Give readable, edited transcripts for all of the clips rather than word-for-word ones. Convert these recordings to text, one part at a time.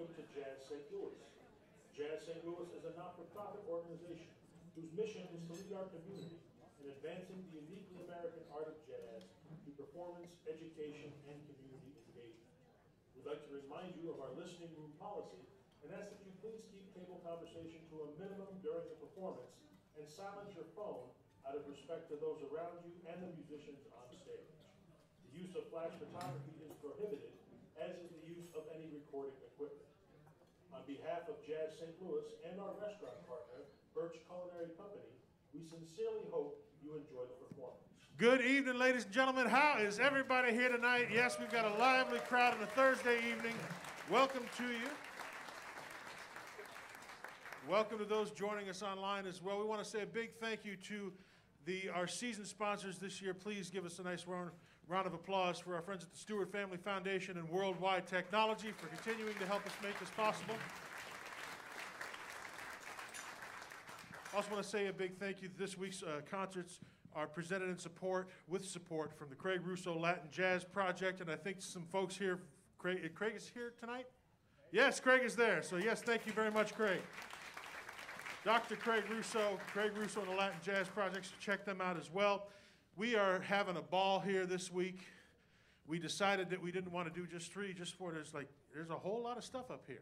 welcome to Jazz St. Louis. Jazz St. Louis is a not-for-profit organization whose mission is to lead our community in advancing the uniquely American art of jazz through performance, education, and community engagement. We'd like to remind you of our listening room policy and ask that you please keep table conversation to a minimum during the performance and silence your phone out of respect to those around you and the musicians on stage. The use of flash photography is prohibited, as is the use of any recording equipment. On behalf of Jazz St. Louis and our restaurant partner, Birch Culinary Company, we sincerely hope you enjoy the performance. Good evening, ladies and gentlemen. How is everybody here tonight? Yes, we've got a lively crowd on a Thursday evening. Welcome to you. Welcome to those joining us online as well. We want to say a big thank you to our season sponsors this year. Please give us a nice round of applause for our friends at the Stewart Family Foundation and Worldwide Technology for continuing to help us make this possible. I also want to say a big thank you. This week's concerts are presented in support, with support from the Craig Russo Latin Jazz Project, and I think some folks here, Craig is here tonight? Yes, Craig is there, so yes, thank you very much, Craig. Dr. Craig Russo and the Latin Jazz Projects, check them out as well. We are having a ball here this week. We decided that we didn't want to do just three, just four. There's a whole lot of stuff up here.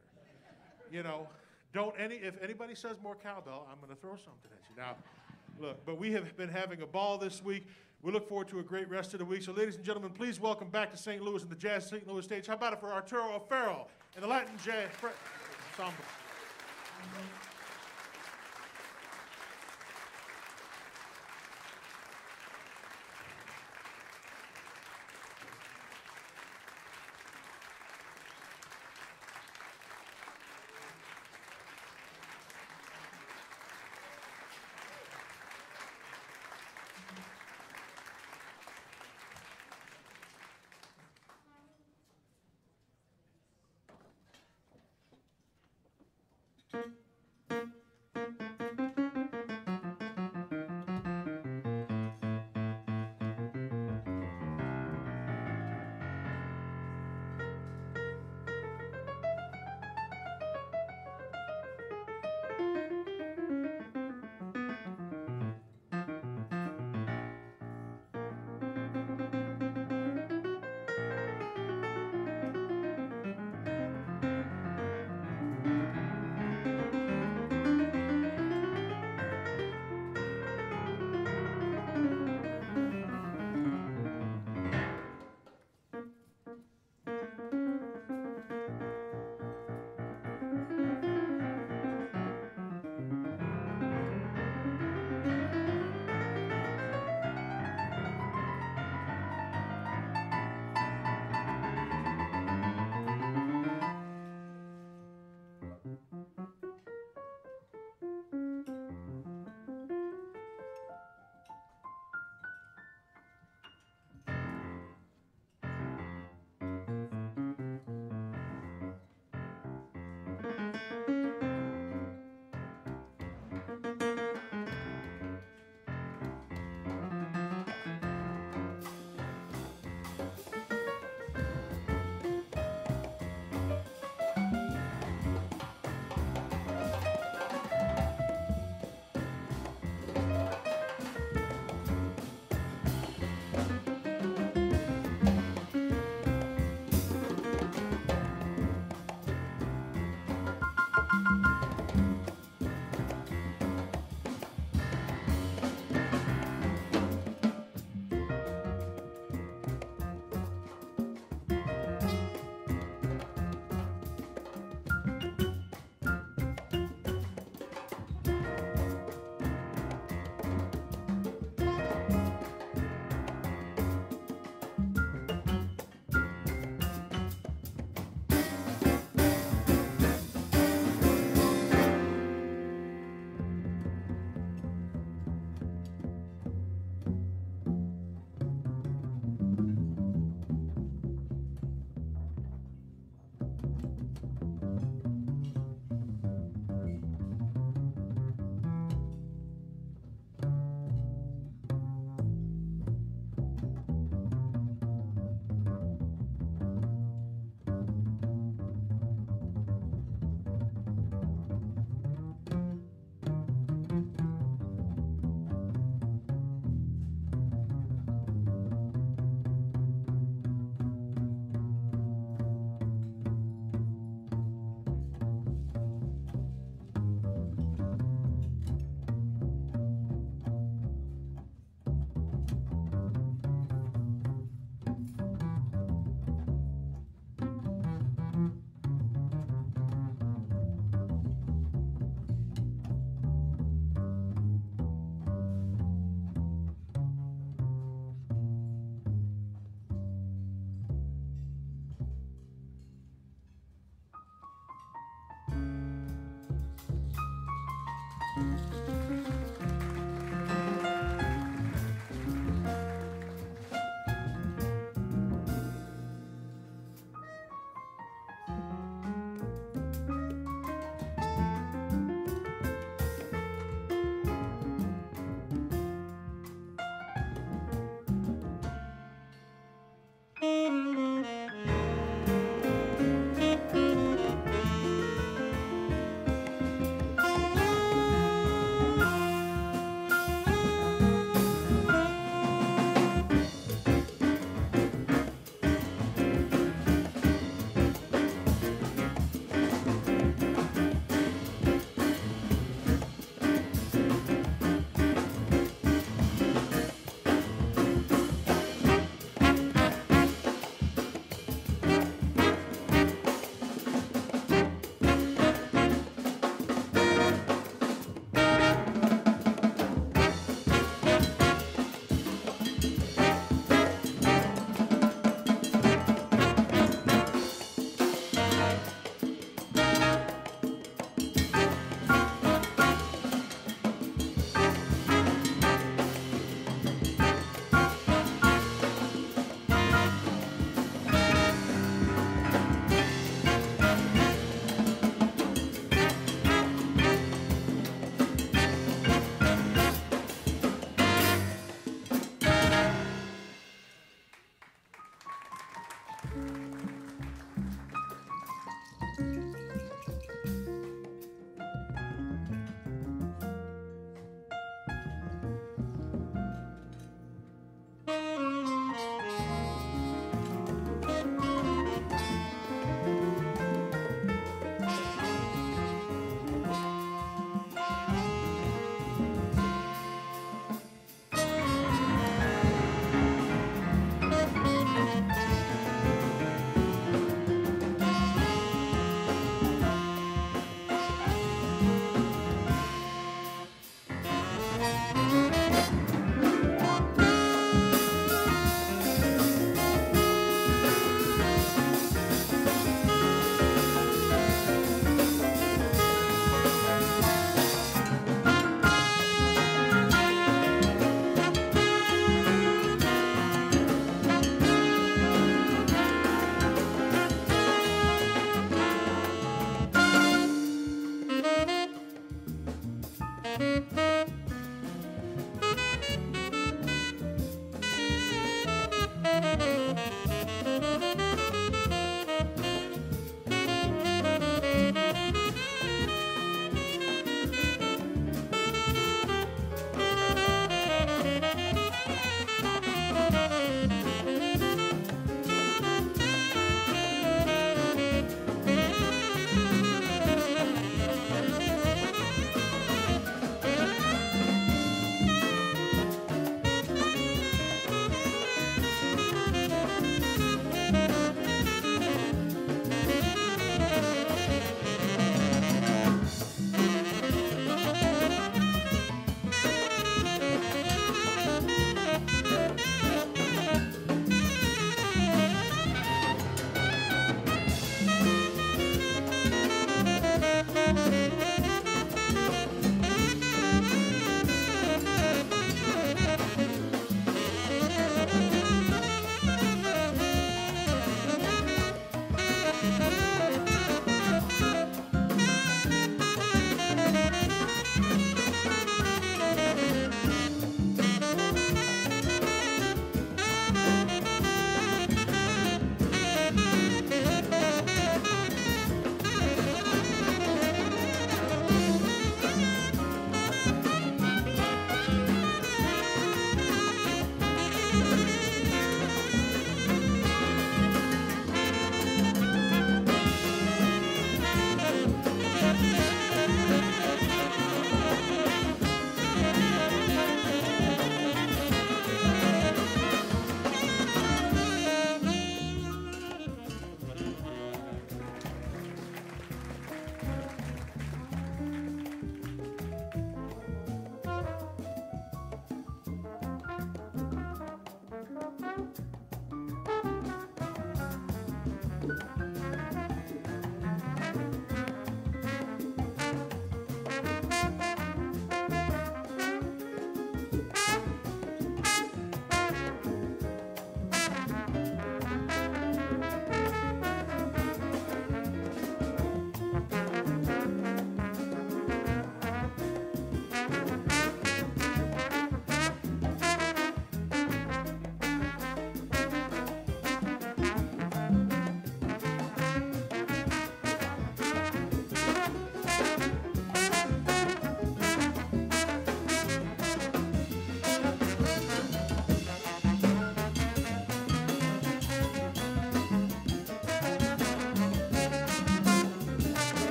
You know, if anybody says more cowbell, I'm going to throw something at you. Now, look, but we have been having a ball this week. We look forward to a great rest of the week. So ladies and gentlemen, please welcome back to St. Louis and the Jazz St. Louis stage. How about it for Arturo O'Farrell and the Latin Jazz Ensemble?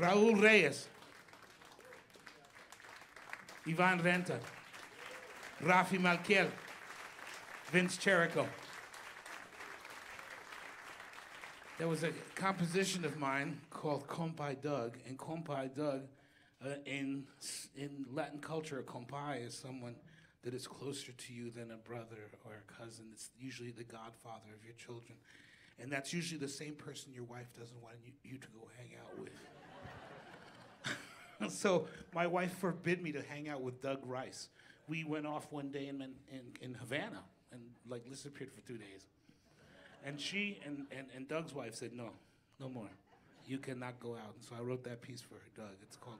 Raul Reyes, Ivan Renta, Rafi Malquier, Vince Cherico. There was a composition of mine called Compay Doug, and Compay Doug, in Latin culture, compay is someone that is closer to you than a brother or a cousin. It's usually the godfather of your children. And that's usually the same person your wife doesn't want you to go hang out with. So my wife forbid me to hang out with Doug Rice. We went off one day in Havana and like disappeared for 2 days. And she and Doug's wife said, no, no more. You cannot go out. And so I wrote that piece for her, Doug. It's called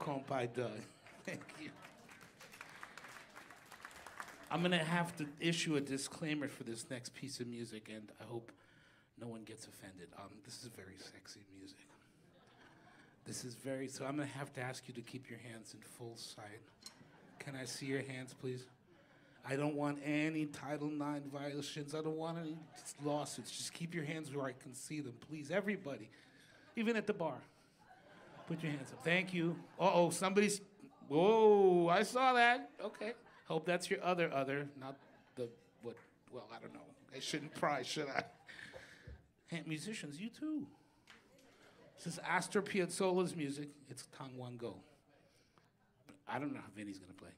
Compay Doug. Thank you. I'm gonna have to issue a disclaimer for this next piece of music, and I hope no one gets offended. This is very sexy music. This is very, so I'm gonna have to ask you to keep your hands in full sight. Can I see your hands, please? I don't want any Title IX violations. I don't want any lawsuits. Just keep your hands where I can see them, please. Everybody, even at the bar, put your hands up. Thank you. Uh-oh, somebody's, whoa, I saw that, okay. Hope that's your other, not the, what, well, I don't know. I shouldn't pry, should I? Hey, musicians, you too. This is Astor Piazzolla's music. It's Tangwango. I don't know how Vinny's gonna play.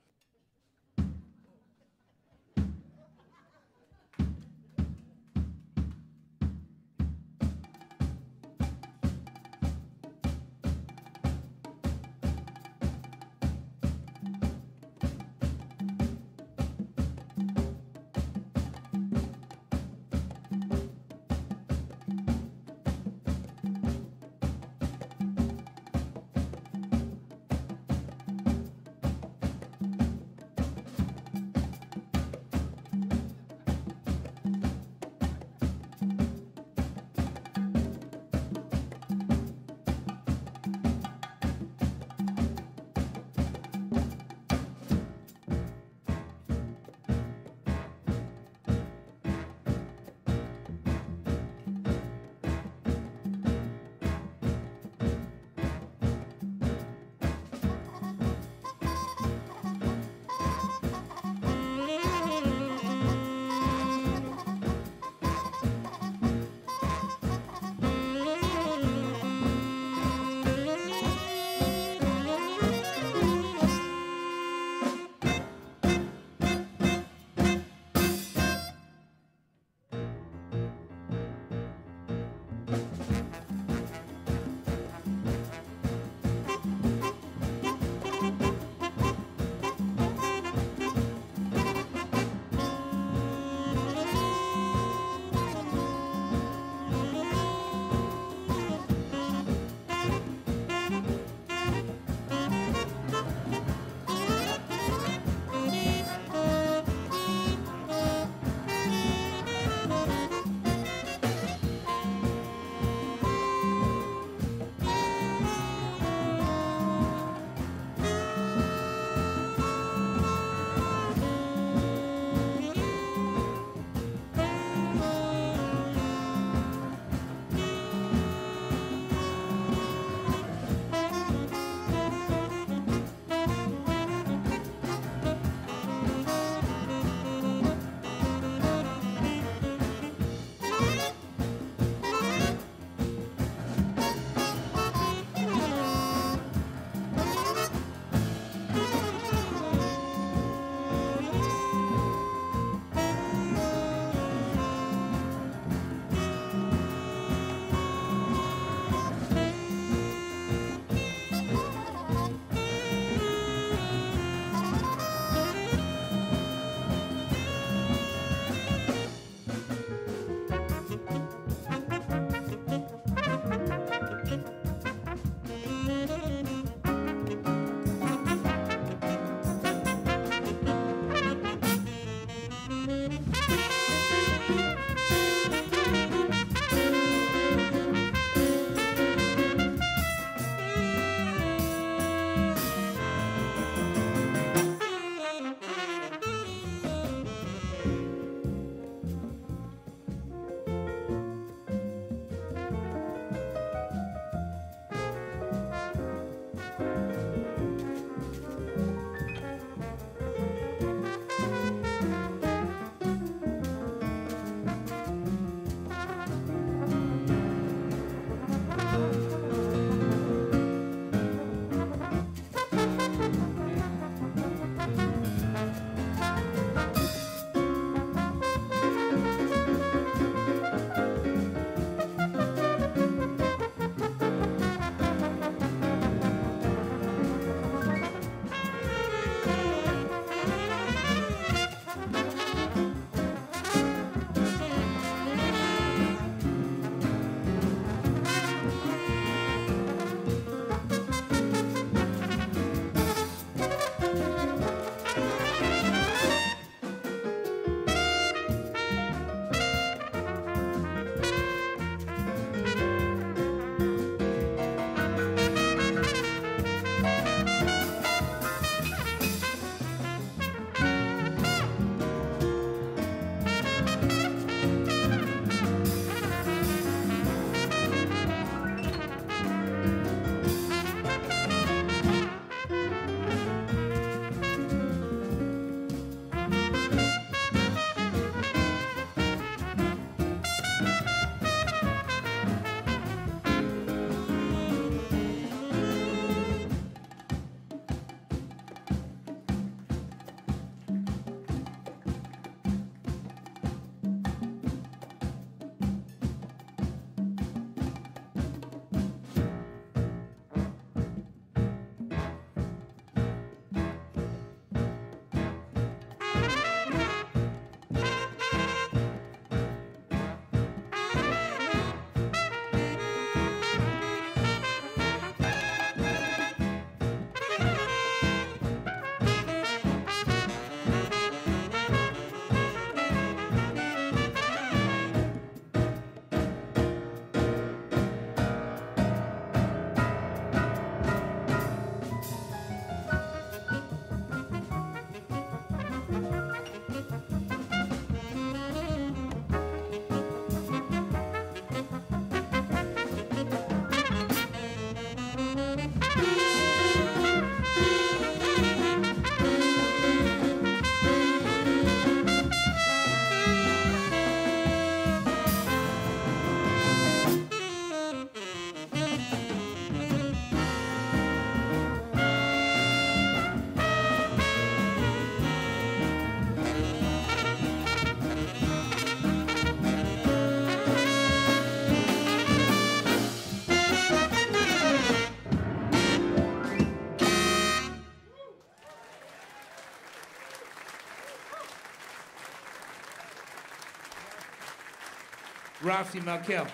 Rafi Malkiel,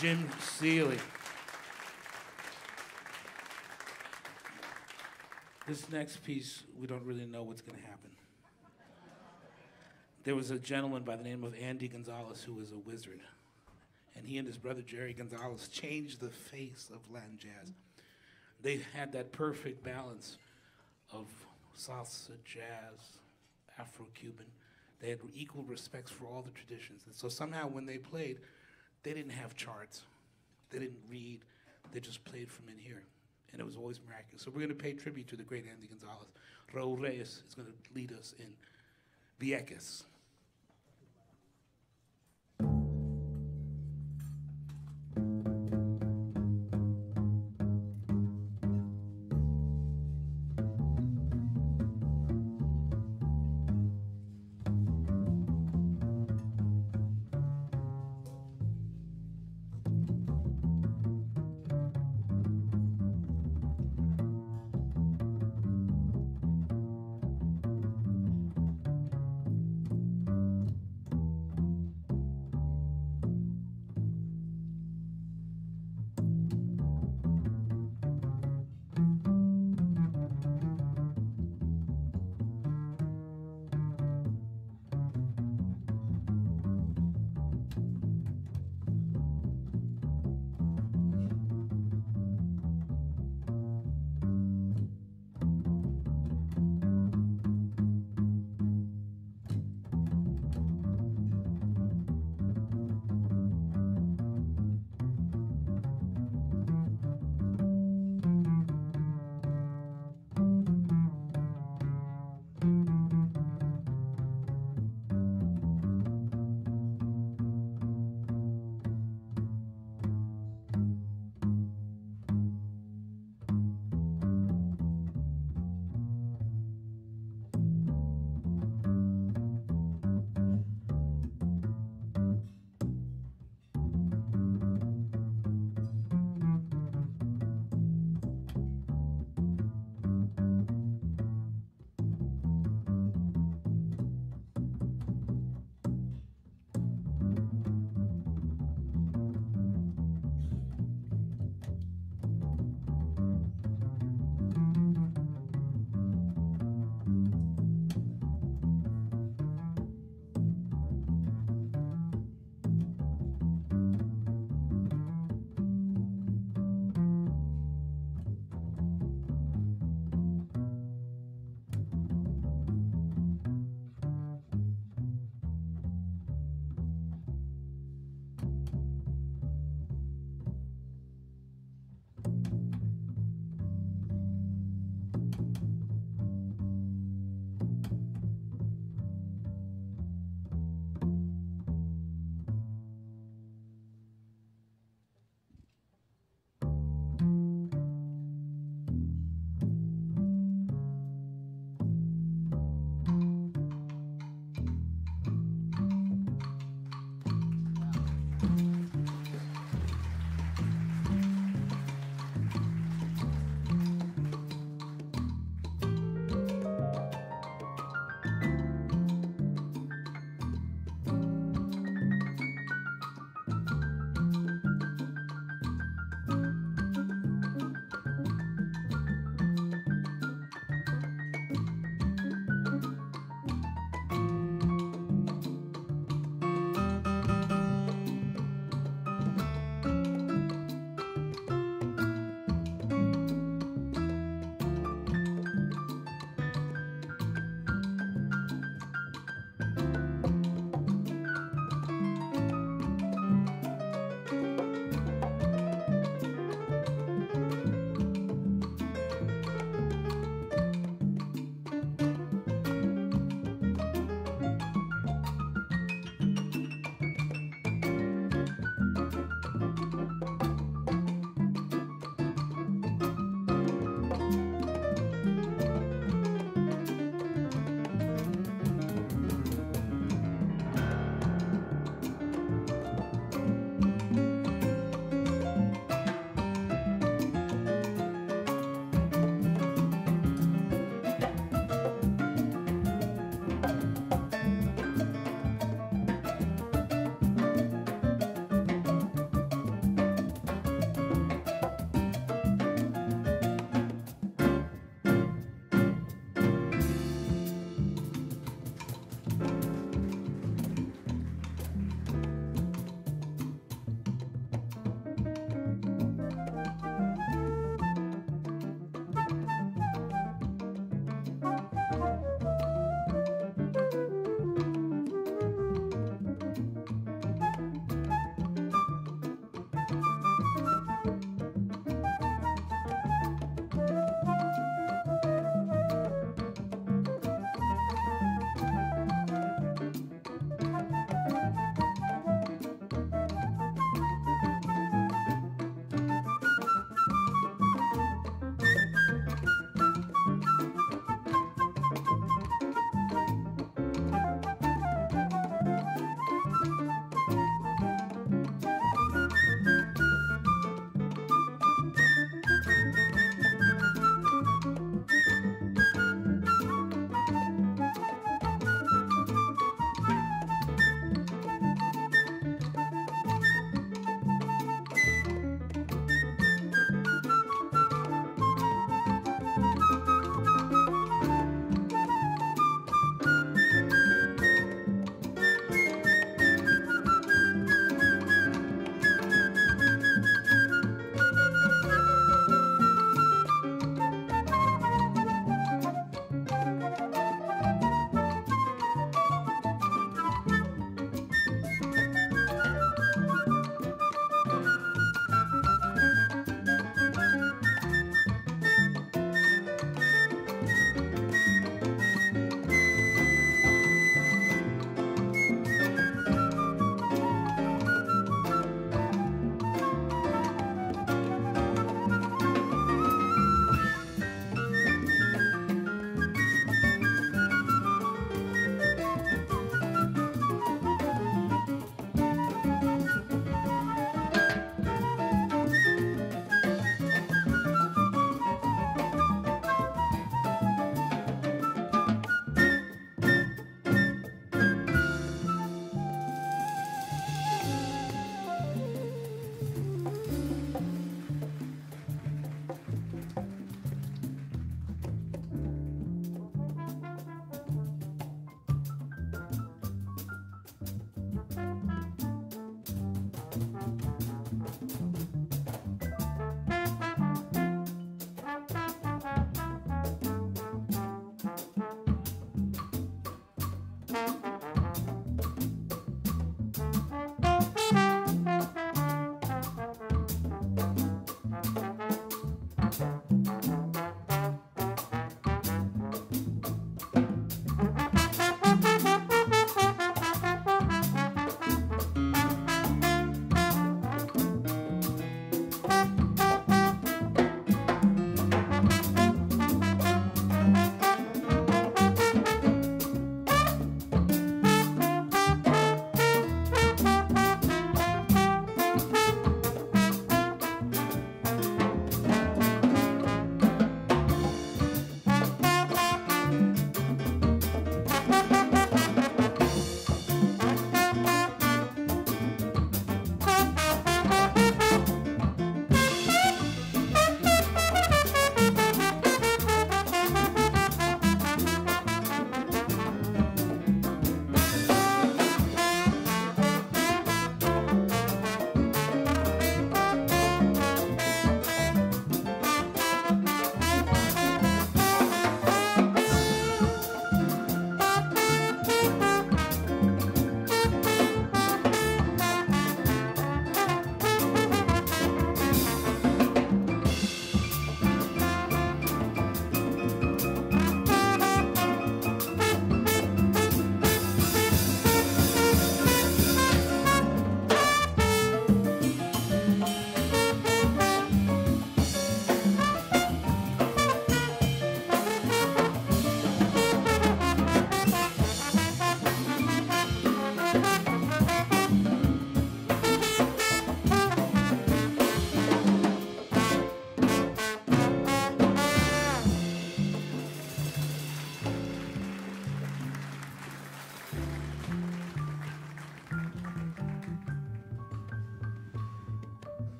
Jim Seeley. This next piece, we don't really know what's going to happen. There was a gentleman by the name of Andy Gonzalez who was a wizard. And he and his brother, Jerry Gonzalez, changed the face of Latin jazz. They had that perfect balance of salsa, jazz, Afro-Cuban. They had equal respects for all the traditions. And so somehow when they played, they didn't have charts. They didn't read. They just played from in here. And it was always miraculous. So we're going to pay tribute to the great Andy Gonzalez. Raul Reyes is going to lead us in Vieques.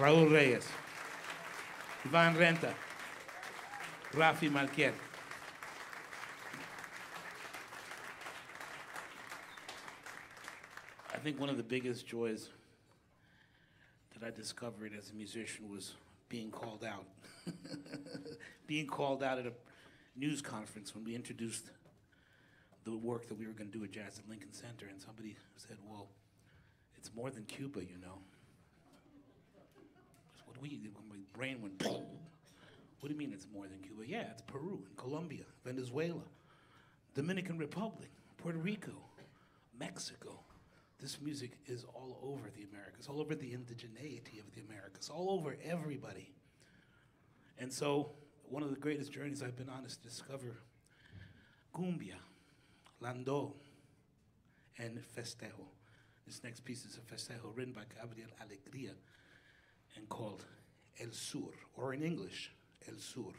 Raul Reyes, Ivan Renta, Rafi Malquier. I think one of the biggest joys that I discovered as a musician was being called out. Being called out at a news conference when we introduced the work that we were going to do at Jazz at Lincoln Center, and somebody said, well, it's more than Cuba, you know. My brain went, boom. What do you mean it's more than Cuba? Yeah, it's Peru and Colombia, Venezuela, Dominican Republic, Puerto Rico, Mexico. This music is all over the Americas, all over the indigeneity of the Americas, all over everybody. And so one of the greatest journeys I've been on is to discover Cumbia, Landó, and Festejo. This next piece is a Festejo written by Gabriel Alegría and called El Sur, or in English, El Sur.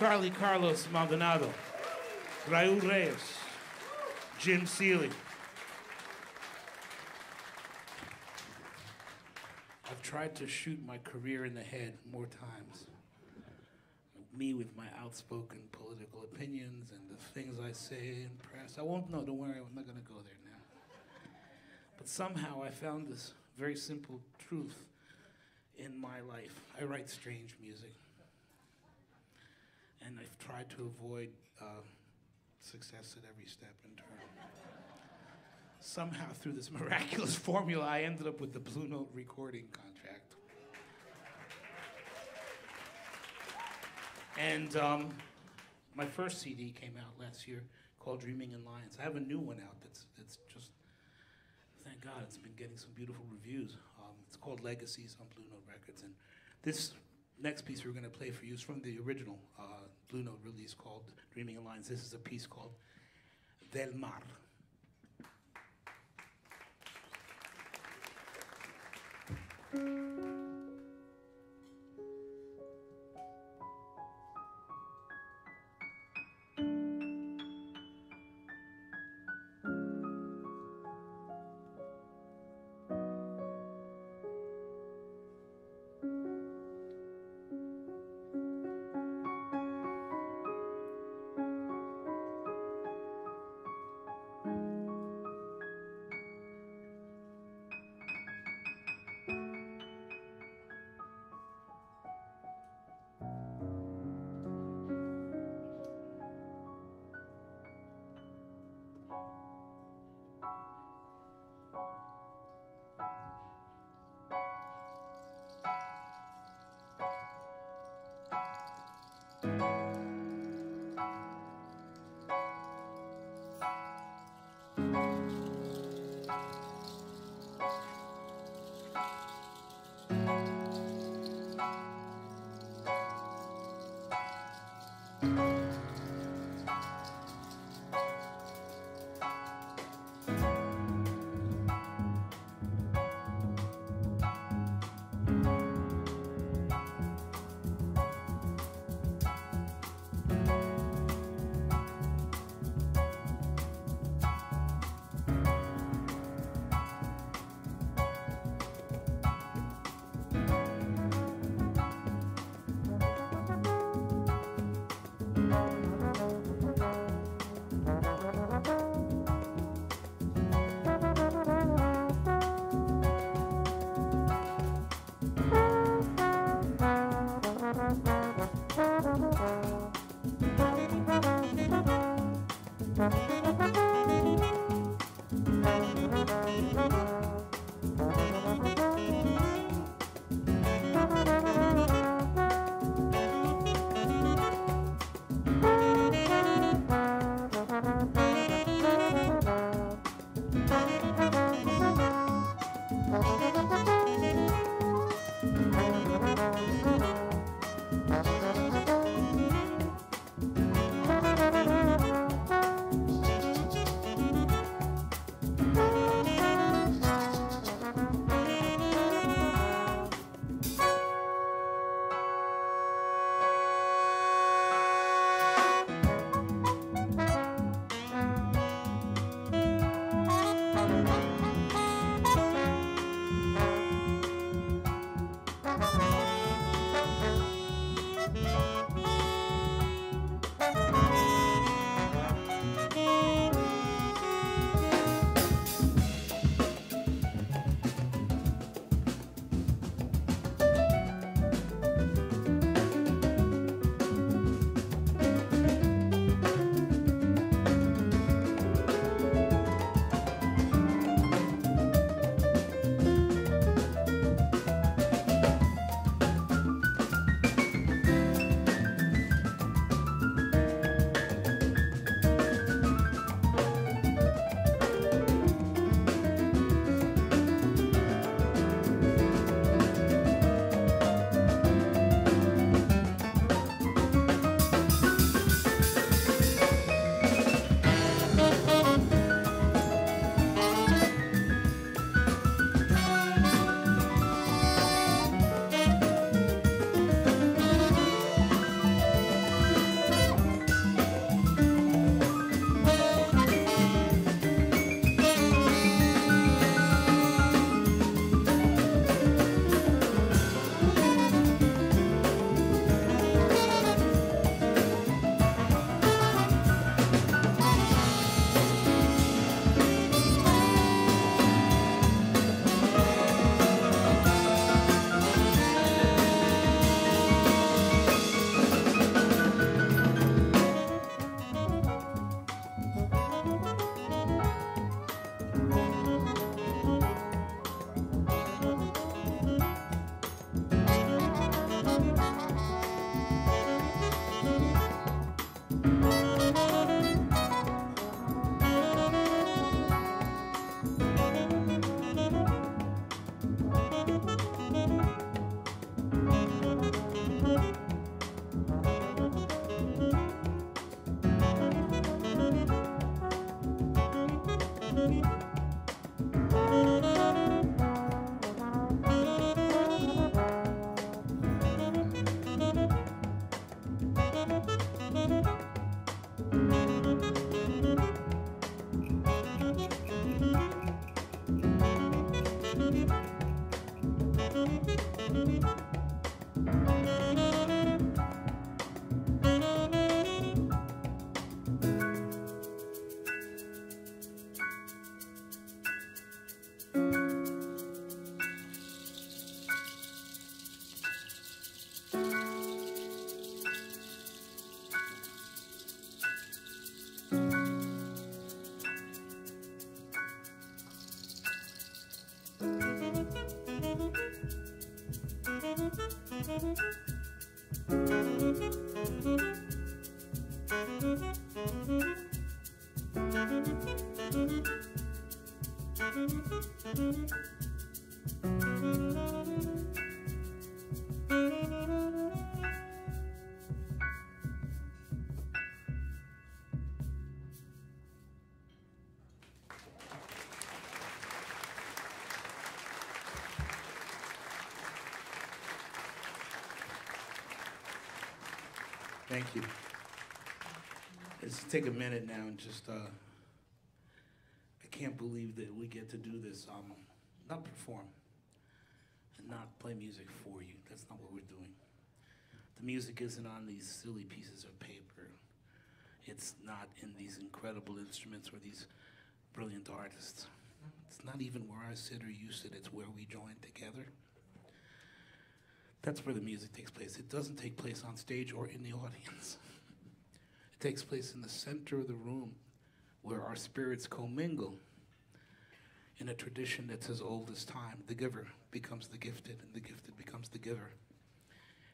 Carly Carlos Maldonado, Raul Reyes, Jim Seeley. I've tried to shoot my career in the head more times. Me with my outspoken political opinions and the things I say in press. I won't, no, don't worry, I'm not gonna go there now. But somehow I found this very simple truth in my life. I write strange music. And I've tried to avoid success at every step and turn. Somehow through this miraculous formula, I ended up with the Blue Note recording contract. And my first CD came out last year called Dreaming in Lions. I have a new one out that's just, thank God, it's been getting some beautiful reviews. It's called Legacies on Blue Note Records. And this next piece we're going to play for you is from the original Blue Note release called Dreaming in Lions. This is a piece called Del Mar. Thank you. Let's take a minute now and just, I can't believe that we get to do this, not perform and not play music for you. That's not what we're doing. The music isn't on these silly pieces of paper. It's not in these incredible instruments or these brilliant artists. It's not even where I sit or you sit, it's where we join together. That's where the music takes place. It doesn't take place on stage or in the audience. It takes place in the center of the room where our spirits commingle in a tradition that's as old as time. The giver becomes the gifted and the gifted becomes the giver.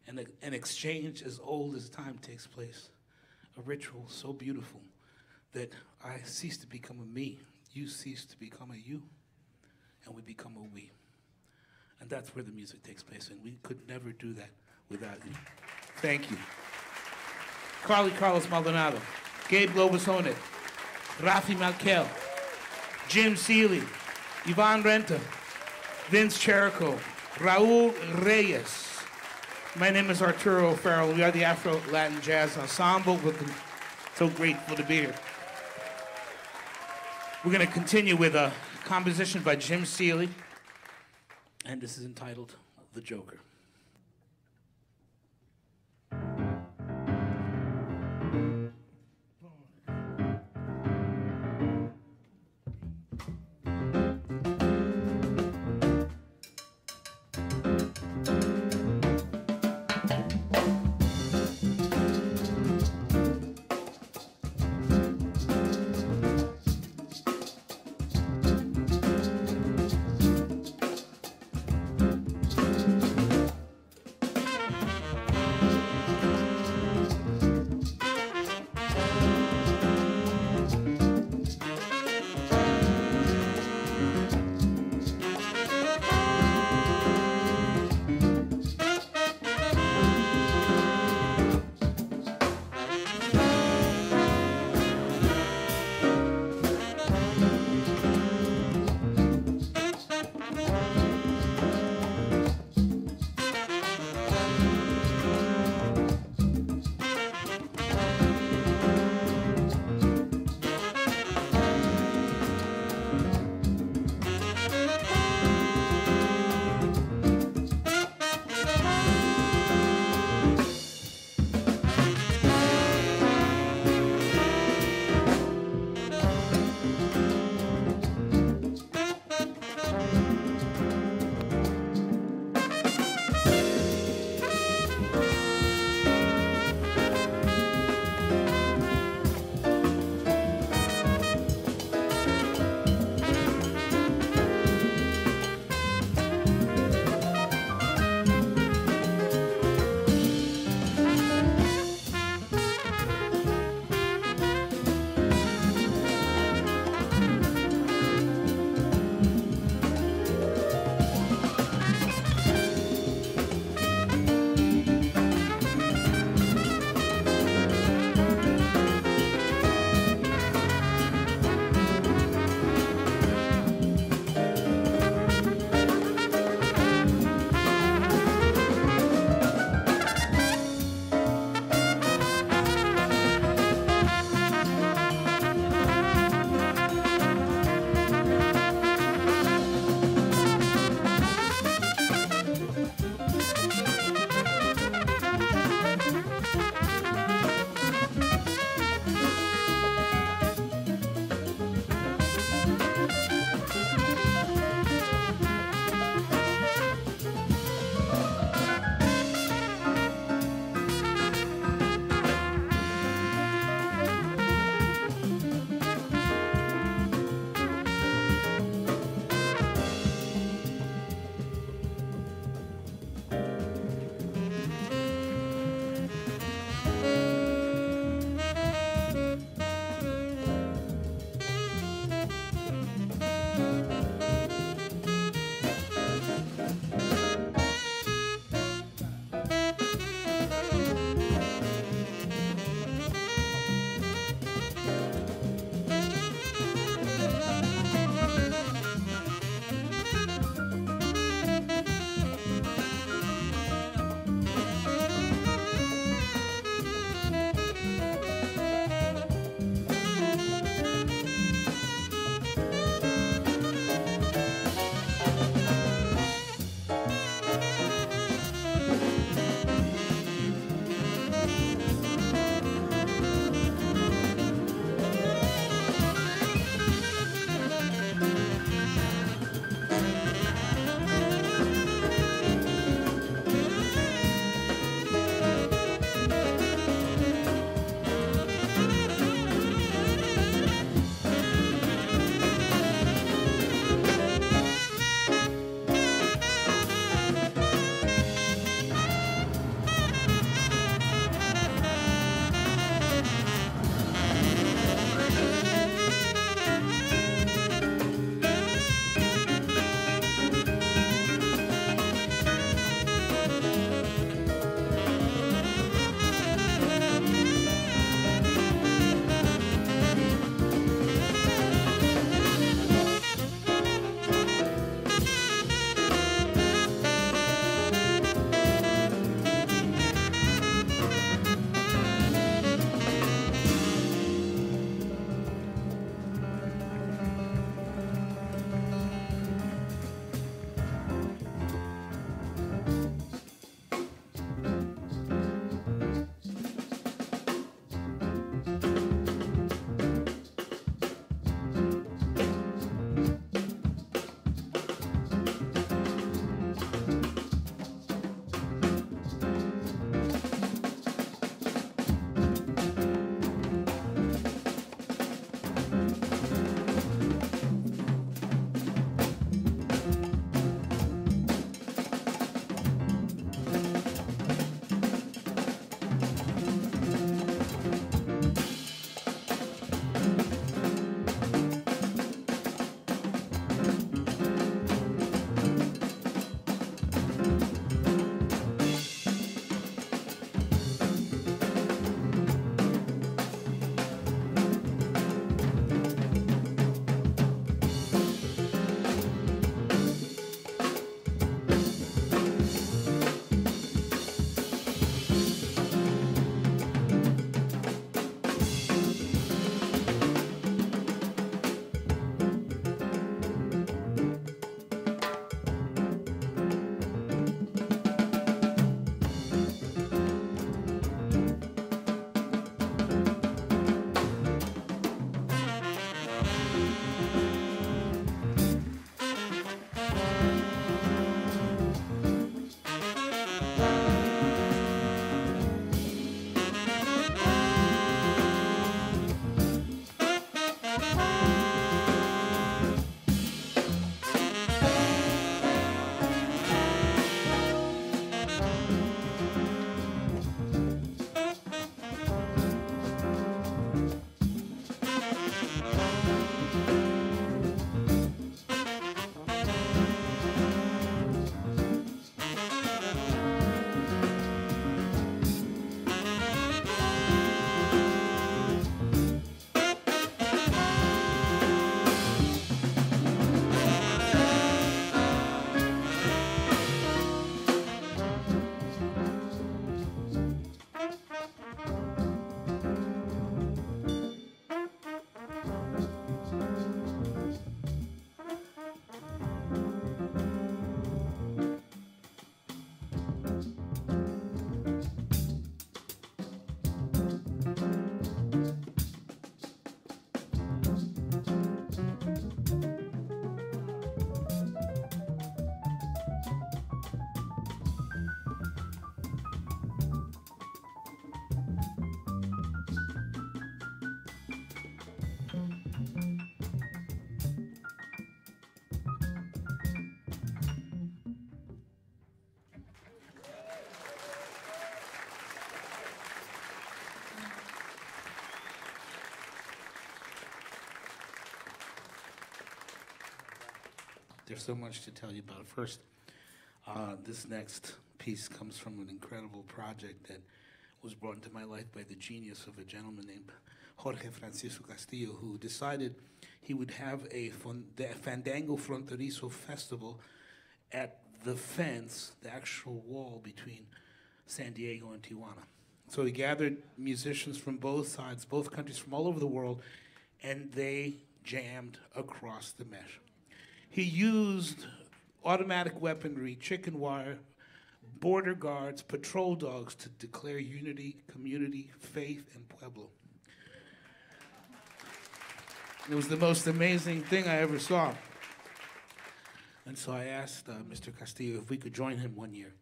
And an exchange as old as time takes place. A ritual so beautiful that I cease to become a me, you cease to become a you, and we become a we. And that's where the music takes place, and we could never do that without you. Thank you. Carly Carlos Maldonado, Gabe Lobosone, Rafi Malkiel, Jim Seeley, Ivan Renta, Vince Cherico, Raul Reyes. My name is Arturo Farrell. We are the Afro-Latin Jazz Ensemble. We're so grateful to be here. We're going to continue with a composition by Jim Seeley. And this is entitled, The Joker. There's so much to tell you about. First, this next piece comes from an incredible project that was brought into my life by the genius of a gentleman named Jorge Francisco Castillo, who decided he would have a Fandango Fronterizo festival at the fence, the actual wall between San Diego and Tijuana. So he gathered musicians from both sides, both countries, from all over the world, and they jammed across the mesh. He used automatic weaponry, chicken wire, border guards, patrol dogs to declare unity, community, faith, and Pueblo. It was the most amazing thing I ever saw. And so I asked Mr. Castillo if we could join him one year.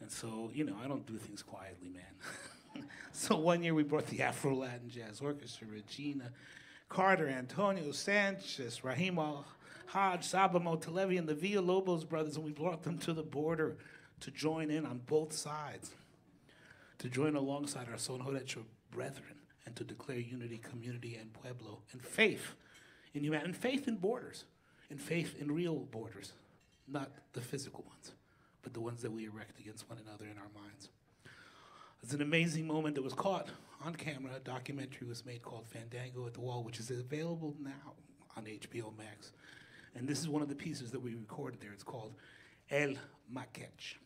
And so, you know, I don't do things quietly, man. So one year we brought the Afro-Latin Jazz Orchestra, Regina Carter, Antonio Sanchez, Rahim Al-Haj, Saba Motelevi, and the Villalobos brothers, and we brought them to the border to join in on both sides, to join alongside our Son Jorecho brethren, and to declare unity, community, and Pueblo, and faith in humanity, and faith in borders, and faith in real borders, not the physical ones, but the ones that we erect against one another in our minds. It's an amazing moment that was caught on camera. A documentary was made called Fandango at the Wall, which is available now on HBO Max. And this is one of the pieces that we recorded there. It's called El Maquetch.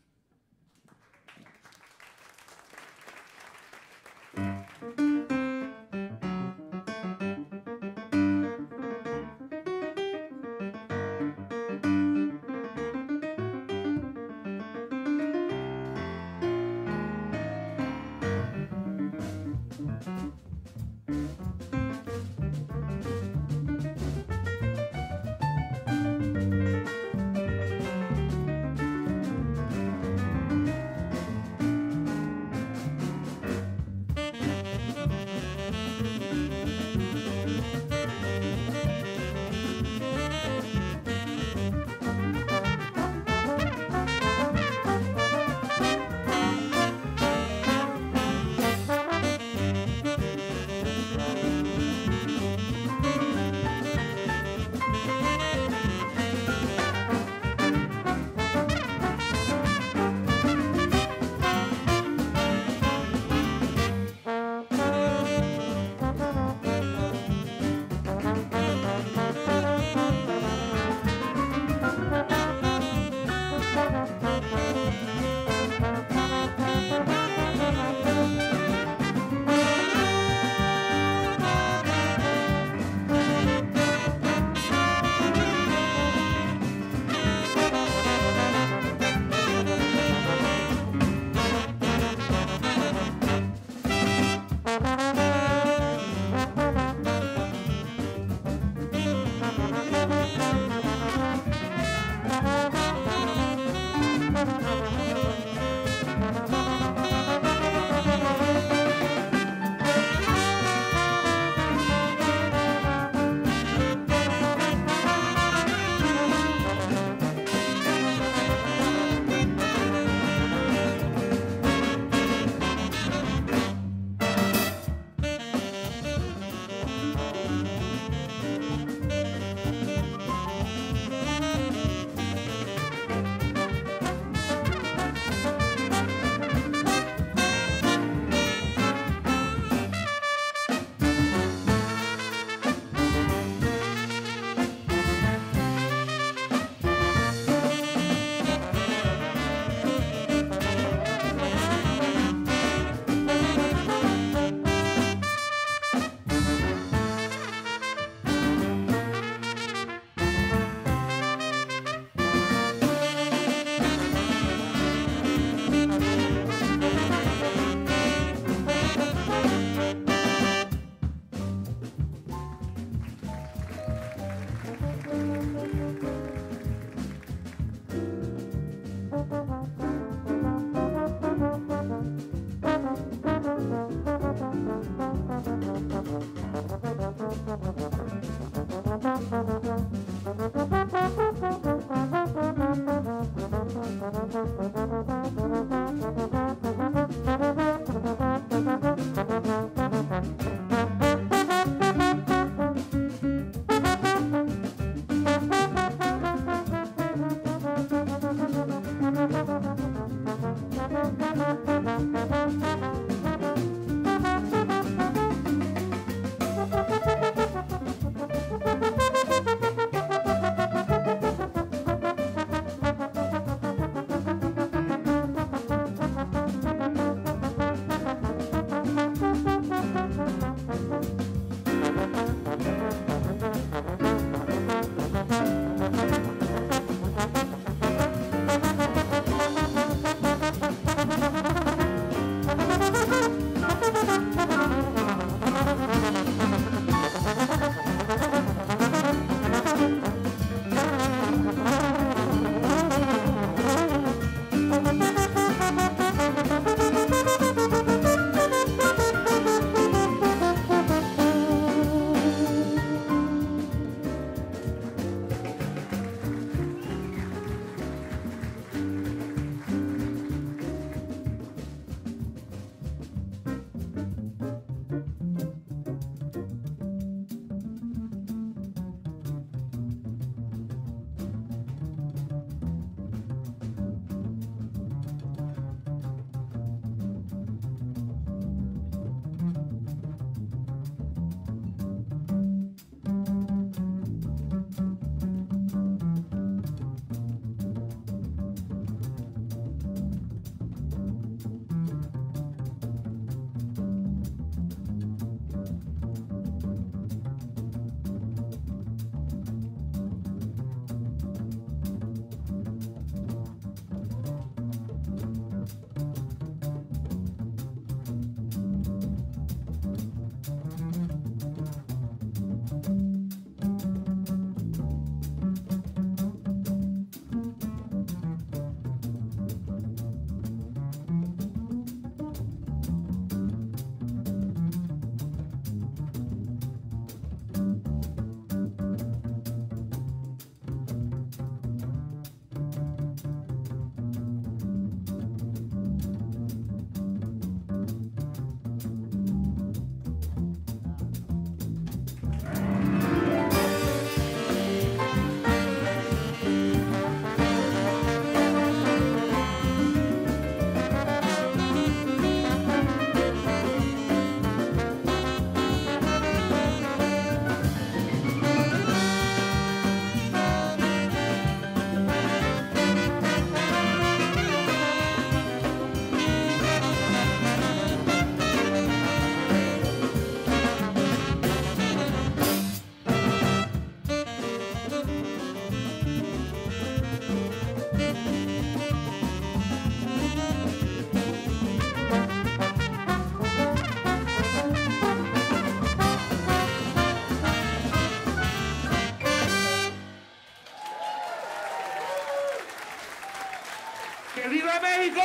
de México!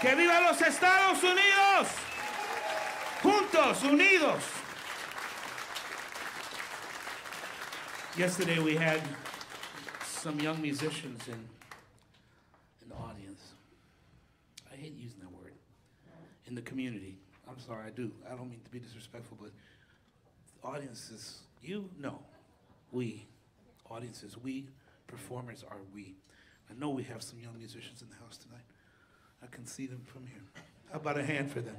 ¡Que viva los Estados Unidos! Juntos, unidos! Yesterday we had some young musicians in the audience. I hate using that word. In the community. I'm sorry, I do. I don't mean to be disrespectful, but the audience is you? No. We. Audiences, we. Performers are we. I know we have some young musicians in the house tonight. I can see them from here. How about a hand for them?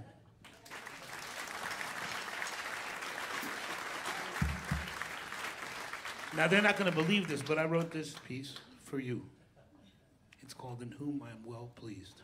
Now, they're not going to believe this, but I wrote this piece for you. It's called In Whom I Am Well Pleased.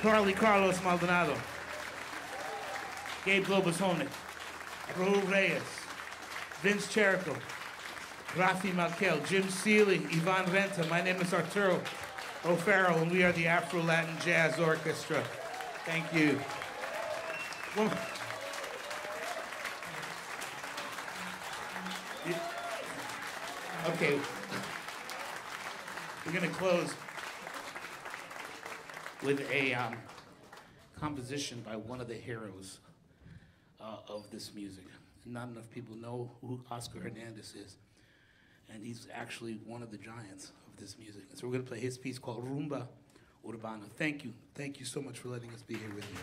Carly Carlos Maldonado, Gabe Lobosone, Raul Reyes, Vince Cherico, Rafi Malkiel, Jim Seeley, Ivan Renta. My name is Arturo O'Farrell, and we are the Afro-Latin Jazz Orchestra. Thank you. Okay, we're going to close with a composition by one of the heroes of this music. Not enough people know who Oscar Hernandez is, and he's actually one of the giants of this music. So we're going to play his piece called Rumba Urbana. Thank you. Thank you so much for letting us be here with you.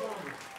Orchestra.